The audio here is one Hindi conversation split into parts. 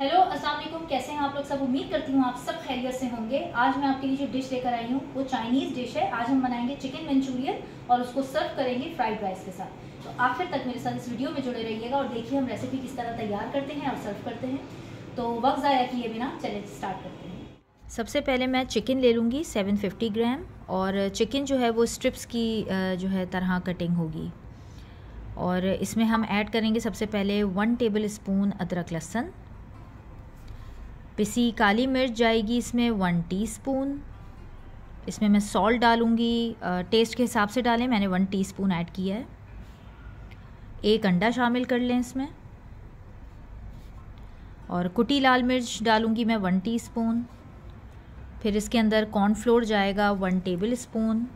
हेलो अस्सलाम वालेकुम, कैसे हैं आप लोग सब। उम्मीद करती हूँ आप सब खैरियत से होंगे। आज मैं आपके लिए जो डिश लेकर आई हूँ वो चाइनीज़ डिश है। आज हम बनाएंगे चिकन मंचूरियन और उसको सर्व करेंगे फ्राइड राइस के साथ। तो आखिर तक मेरे साथ इस वीडियो में जुड़े रहिएगा और देखिए हम रेसिपी किस तरह तैयार करते हैं और सर्व करते हैं। तो वक्त ज़ाया किए बिना चैलेंज स्टार्ट करते हैं। सबसे पहले मैं चिकन ले लूँगी 750 ग्राम और चिकन जो है वो स्ट्रिप्स की जो है तरह कटिंग होगी। और इसमें हम ऐड करेंगे सबसे पहले 1 टेबल स्पून अदरक लहसुन, पिसी काली मिर्च जाएगी इसमें 1 टीस्पून। इसमें मैं सॉल्ट डालूँगी, टेस्ट के हिसाब से डालें, मैंने 1 टीस्पून ऐड किया है। एक अंडा शामिल कर लें इसमें। और कुटी लाल मिर्च डालूँगी मैं 1 टीस्पून। फिर इसके अंदर कॉर्नफ्लोर जाएगा 1 टेबल स्पून।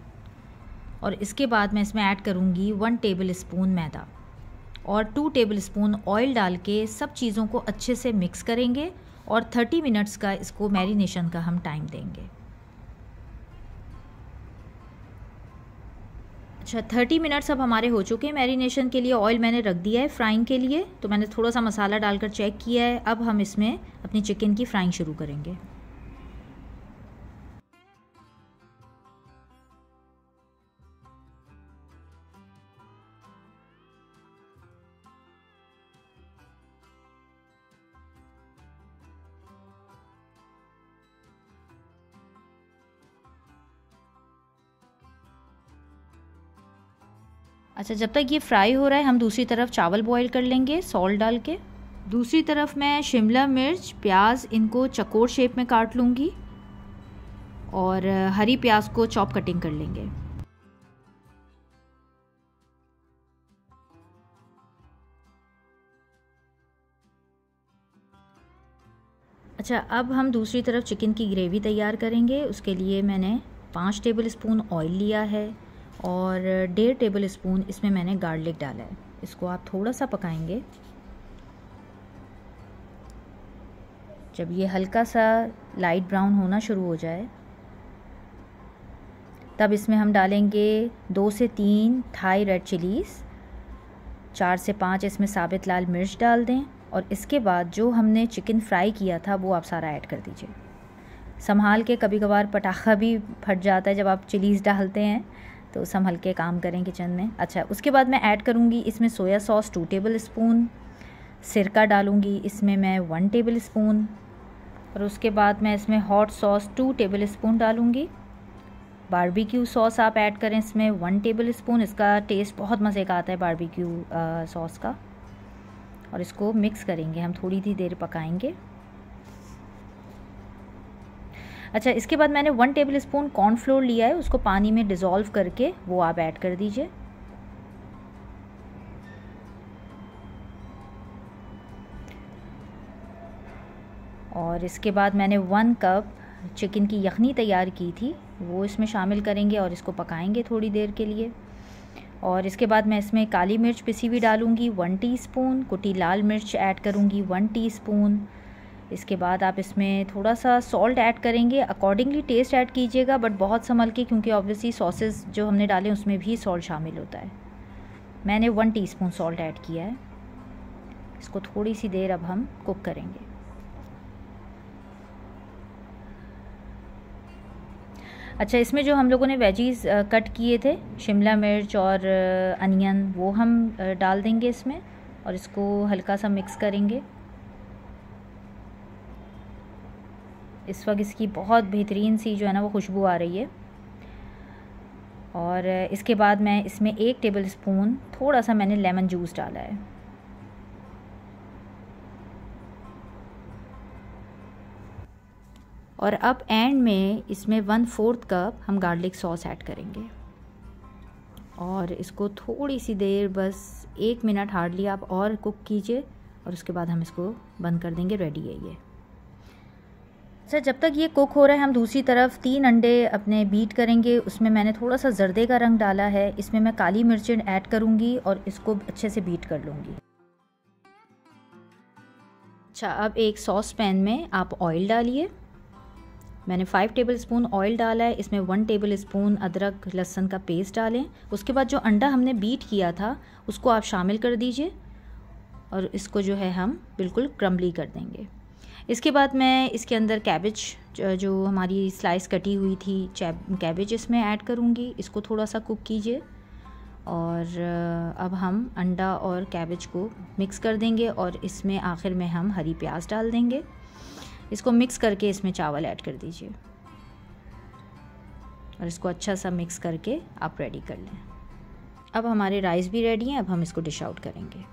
और इसके बाद मैं इसमें ऐड करूँगी 1 टेबल स्पून मैदा और 2 टेबल स्पून ऑयल डाल के सब चीज़ों को अच्छे से मिक्स करेंगे और 30 मिनट्स का इसको मैरिनेशन का हम टाइम देंगे। अच्छा, 30 मिनट्स अब हमारे हो चुके हैं मैरिनेशन के लिए। ऑयल मैंने रख दिया है फ्राइंग के लिए, तो मैंने थोड़ा सा मसाला डालकर चेक किया है। अब हम इसमें अपनी चिकन की फ्राइंग शुरू करेंगे। अच्छा, जब तक ये फ्राई हो रहा है हम दूसरी तरफ चावल बॉईल कर लेंगे सॉल्ट डाल के। दूसरी तरफ मैं शिमला मिर्च, प्याज इनको चकोर शेप में काट लूँगी और हरी प्याज को चॉप कटिंग कर लेंगे। अच्छा, अब हम दूसरी तरफ चिकन की ग्रेवी तैयार करेंगे। उसके लिए मैंने 5 टेबल स्पून ऑयल लिया है और 1.5 टेबल स्पून इसमें मैंने गार्लिक डाला है। इसको आप थोड़ा सा पकाएंगे। जब ये हल्का सा लाइट ब्राउन होना शुरू हो जाए तब इसमें हम डालेंगे 2 से 3 थाई रेड चिलीज़, 4 से 5 इसमें साबित लाल मिर्च डाल दें। और इसके बाद जो हमने चिकन फ्राई किया था वो आप सारा ऐड कर दीजिए संभाल के। कभी कभार पटाखा भी फट जाता है जब आप चिलीज़ डालते हैं, तो संभल के काम करें किचन में। अच्छा, उसके बाद मैं ऐड करूँगी इसमें सोया सॉस 2 टेबल स्पून, सिरका डालूँगी इसमें मैं 1 टेबल स्पून। और उसके बाद मैं इसमें हॉट सॉस 2 टेबल स्पून डालूँगी। बारबेक्यू सॉस आप ऐड करें इसमें 1 टेबल स्पून, इसका टेस्ट बहुत मज़े का आता है बारबेक्यू सॉस का। और इसको मिक्स करेंगे हम, थोड़ी ही देर पकाएंगे। अच्छा, इसके बाद मैंने 1 टेबल स्पून कॉर्नफ्लोर लिया है, उसको पानी में डिज़ोल्व करके वो आप ऐड कर दीजिए। और इसके बाद मैंने 1 कप चिकन की यखनी तैयार की थी वो इसमें शामिल करेंगे और इसको पकाएंगे थोड़ी देर के लिए। और इसके बाद मैं इसमें काली मिर्च पिसी हुई डालूँगी 1 टीस्पून, कुटी लाल मिर्च ऐड करूँगी 1 टीस्पून। इसके बाद आप इसमें थोड़ा सा सॉल्ट ऐड करेंगे, अकॉर्डिंगली टेस्ट ऐड कीजिएगा बट बहुत संभल के, क्योंकि ऑब्वियसली सॉसेस जो हमने डाले उसमें भी सॉल्ट शामिल होता है। मैंने 1 टीस्पून सॉल्ट ऐड किया है। इसको थोड़ी सी देर अब हम कुक करेंगे। अच्छा, इसमें जो हम लोगों ने वेजीज़ कट किए थे, शिमला मिर्च और अनियन, वो हम डाल देंगे इसमें और इसको हल्का सा मिक्स करेंगे। इस वक्त इसकी बहुत बेहतरीन सी जो है ना वो खुशबू आ रही है। और इसके बाद मैं इसमें 1 टेबल स्पून थोड़ा सा मैंने लेमन जूस डाला है। और अब एंड में इसमें 1/4 कप हम गार्लिक सॉस ऐड करेंगे और इसको थोड़ी सी देर, बस 1 मिनट हार्डली आप और कुक कीजिए और उसके बाद हम इसको बंद कर देंगे। रेडी है ये। अच्छा, जब तक ये कुक हो रहा है हम दूसरी तरफ 3 अंडे अपने बीट करेंगे। उसमें मैंने थोड़ा सा जर्दे का रंग डाला है, इसमें मैं काली मिर्च ऐड करूँगी और इसको अच्छे से बीट कर लूँगी। अच्छा, अब एक सॉस पैन में आप ऑयल डालिए। मैंने 5 टेबल स्पून ऑयल डाला है, इसमें 1 टेबल स्पून अदरक लहसुन का पेस्ट डालें। उसके बाद जो अंडा हमने बीट किया था उसको आप शामिल कर दीजिए और इसको जो है हम बिल्कुल क्रम्बली कर देंगे। इसके बाद मैं इसके अंदर कैबेज जो हमारी स्लाइस कटी हुई थी कैबेज इसमें ऐड करूँगी। इसको थोड़ा सा कुक कीजिए और अब हम अंडा और कैबेज को मिक्स कर देंगे और इसमें आखिर में हम हरी प्याज डाल देंगे। इसको मिक्स करके इसमें चावल ऐड कर दीजिए और इसको अच्छा सा मिक्स करके आप रेडी कर लें। अब हमारे राइस भी रेडी हैं। अब हम इसको डिश आउट करेंगे।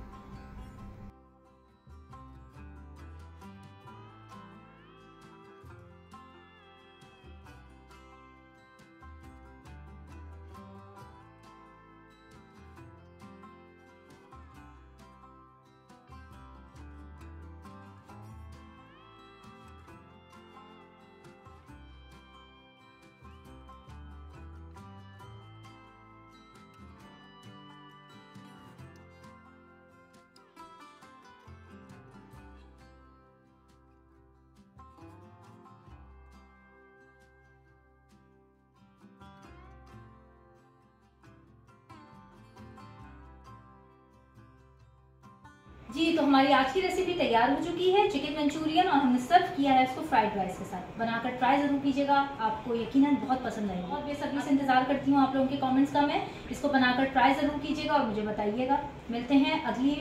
जी तो हमारी आज की रेसिपी तैयार हो चुकी है चिकन मंचूरियन, और हमने सर्व किया है इसको फ्राइड राइस के साथ। बनाकर ट्राई ज़रूर कीजिएगा, आपको यकीनन बहुत पसंद आएगा। और बेसब्री से इंतज़ार करती हूँ आप लोगों के कमेंट्स का। मैं इसको बनाकर ट्राई ज़रूर कीजिएगा और मुझे बताइएगा। मिलते हैं अगली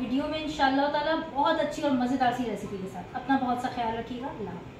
वीडियो में इंशाअल्लाह ताला बहुत अच्छी और मज़ेदार सी रेसिपी के साथ। अपना बहुत सा ख्याल रखिएगा। अल्लाह।